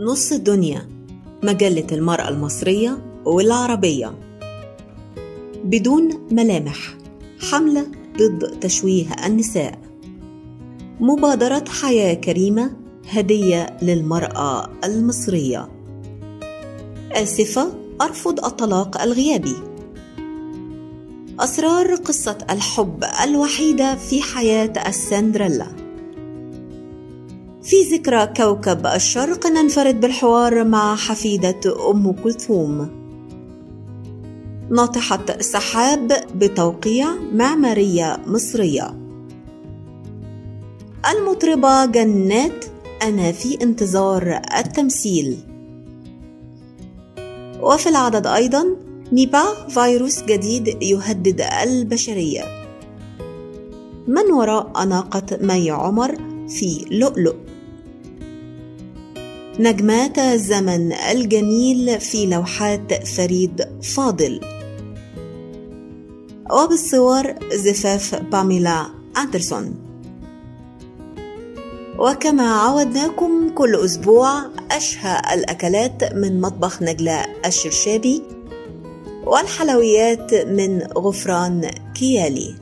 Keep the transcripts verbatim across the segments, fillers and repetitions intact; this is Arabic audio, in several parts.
نصف الدنيا، مجلة المرأة المصرية والعربية. بدون ملامح، حملة ضد تشويه النساء. مبادرة حياة كريمة، هدية للمرأة المصرية. آسفة، أرفض الطلاق الغيابي. أسرار قصة الحب الوحيدة في حياة السندريلا. في ذكرى كوكب الشرق ننفرد بالحوار مع حفيدة أم كلثوم. ناطحة سحاب بتوقيع معمارية مصرية. المطربة جنات، أنا في انتظار التمثيل. وفي العدد أيضا نيباه، فيروس جديد يهدد البشرية. من وراء أناقة مي عمر في لؤلؤ. نجمات الزمن الجميل في لوحات فريد فاضل. وبالصور زفاف باميلا أندرسون. وكما عودناكم كل أسبوع، أشهى الأكلات من مطبخ نجلا الشرشابي، والحلويات من غفران كيالي.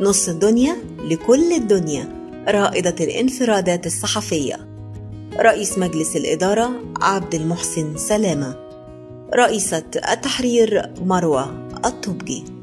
نص الدنيا لكل الدنيا، رائدة الانفرادات الصحفية. رئيس مجلس الإدارة عبد المحسن سلامة. رئيسة التحرير مروة التوبجي.